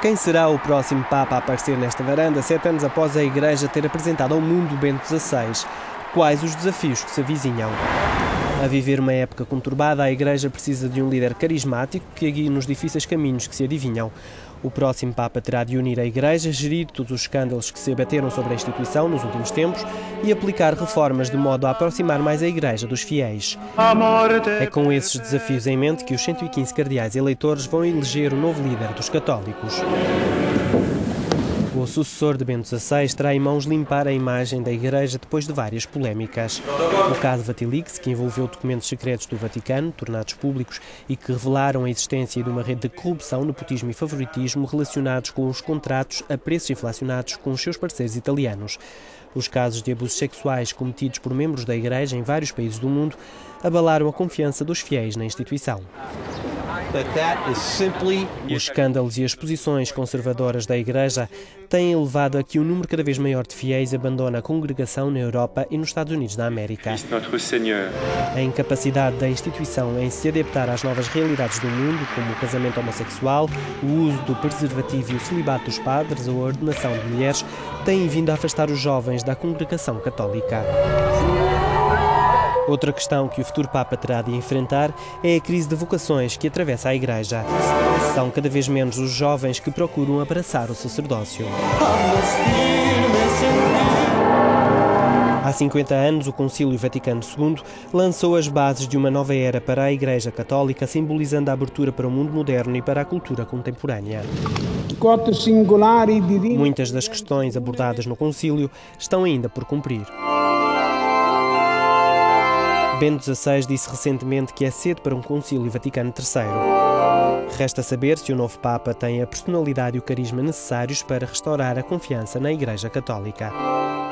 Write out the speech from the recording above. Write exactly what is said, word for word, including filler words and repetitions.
Quem será o próximo Papa a aparecer nesta varanda, sete anos após a Igreja ter apresentado ao mundo Bento dezasseis? Quais os desafios que se avizinham? A viver uma época conturbada, a Igreja precisa de um líder carismático que a guie nos difíceis caminhos que se adivinham. O próximo Papa terá de unir a Igreja, gerir todos os escândalos que se abateram sobre a instituição nos últimos tempos e aplicar reformas de modo a aproximar mais a Igreja dos fiéis. É com esses desafios em mente que os cento e quinze cardeais eleitores vão eleger o novo líder dos católicos. O sucessor de Bento dezasseis terá em mãos limpar a imagem da Igreja depois de várias polémicas. O caso Vatileaks, que envolveu documentos secretos do Vaticano, tornados públicos, e que revelaram a existência de uma rede de corrupção, nepotismo e favoritismo relacionados com os contratos a preços inflacionados com os seus parceiros italianos. Os casos de abusos sexuais cometidos por membros da Igreja em vários países do mundo abalaram a confiança dos fiéis na instituição. Os escândalos e as posições conservadoras da Igreja têm levado a que um número cada vez maior de fiéis abandona a congregação na Europa e nos Estados Unidos da América. A incapacidade da instituição em se adaptar às novas realidades do mundo, como o casamento homossexual, o uso do preservativo e o celibato dos padres ou a ordenação de mulheres, têm vindo a afastar os jovens da congregação católica. Outra questão que o futuro Papa terá de enfrentar é a crise de vocações que atravessa a Igreja. São cada vez menos os jovens que procuram abraçar o sacerdócio. Há cinquenta anos, o Concílio Vaticano segundo lançou as bases de uma nova era para a Igreja Católica, simbolizando a abertura para o mundo moderno e para a cultura contemporânea. Muitas das questões abordadas no Concílio estão ainda por cumprir. Bento dezasseis disse recentemente que é cedo para um concílio Vaticano terceiro. Resta saber se o novo Papa tem a personalidade e o carisma necessários para restaurar a confiança na Igreja Católica.